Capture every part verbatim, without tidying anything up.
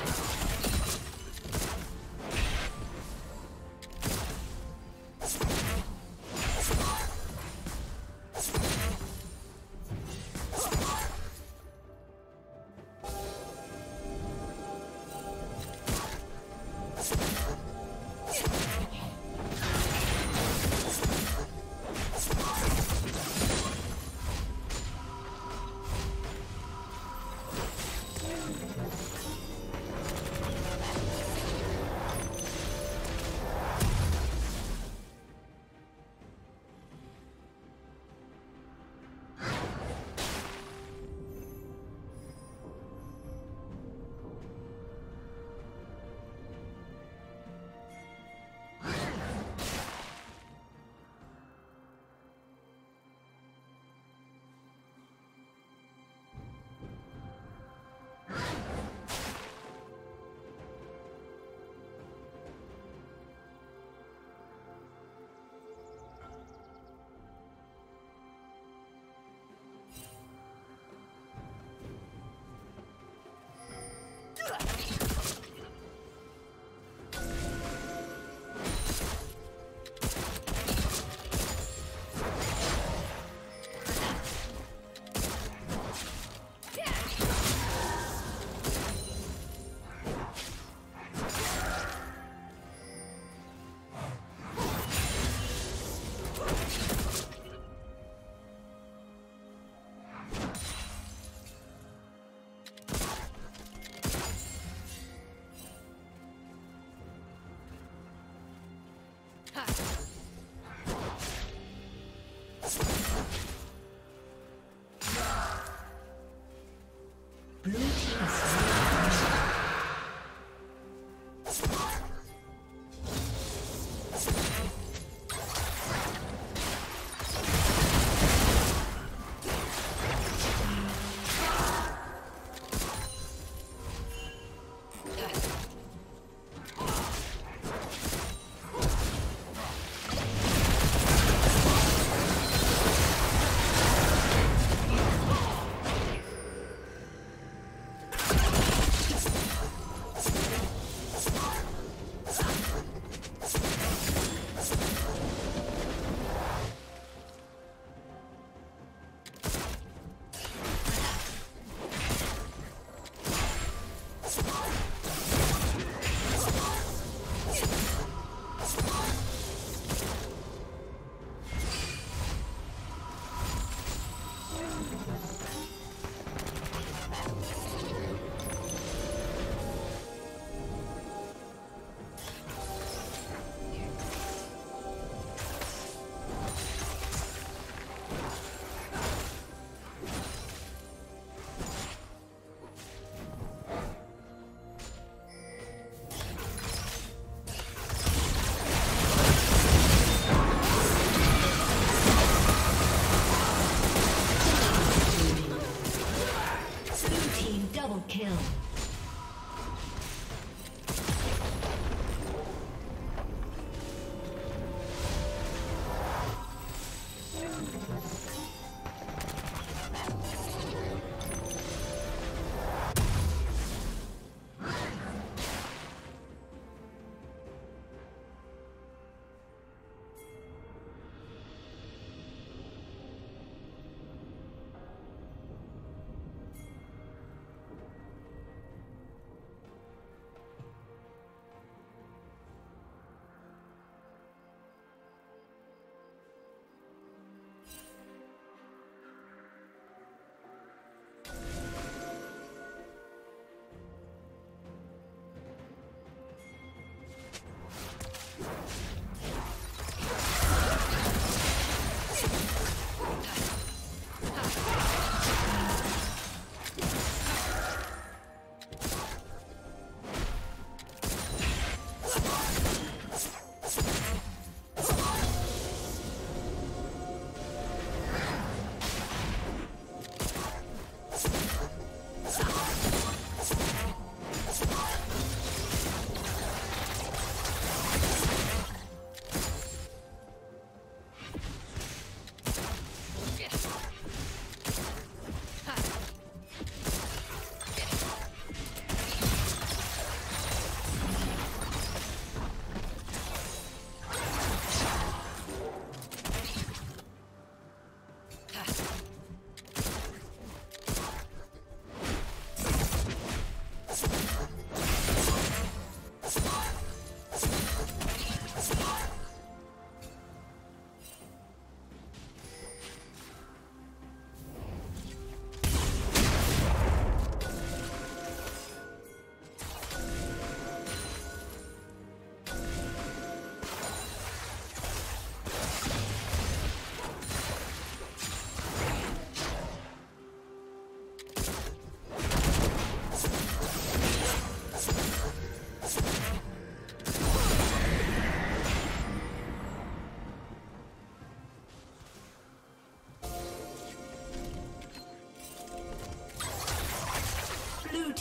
Let's go.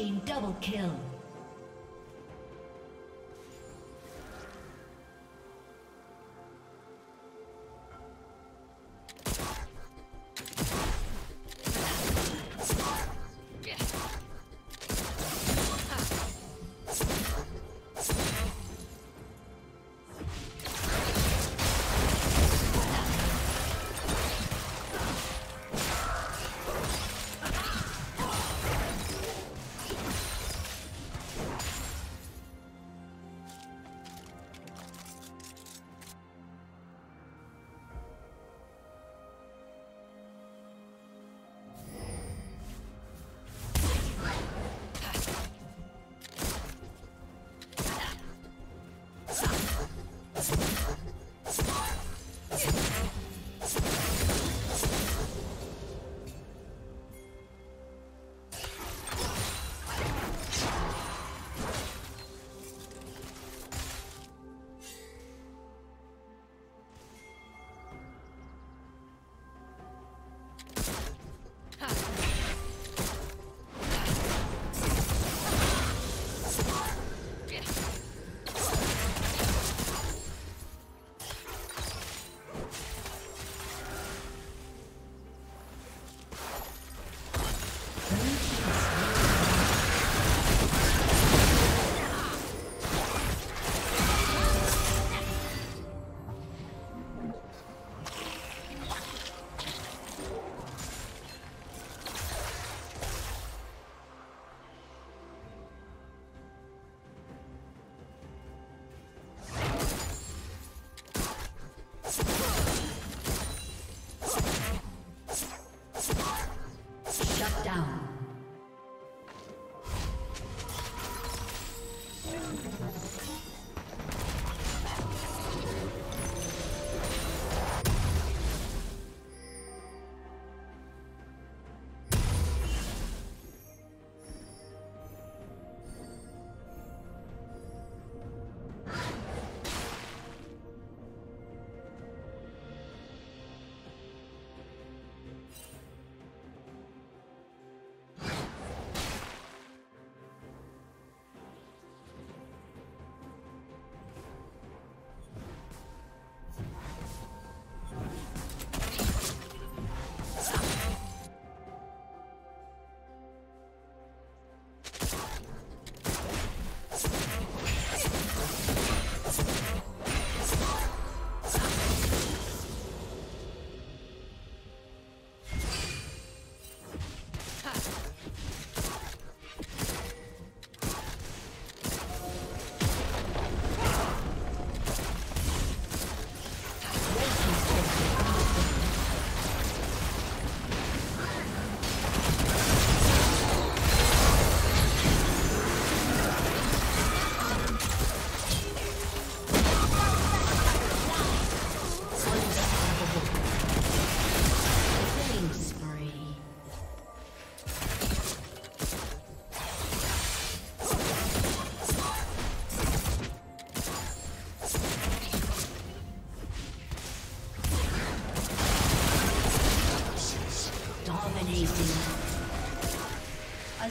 team double kill. A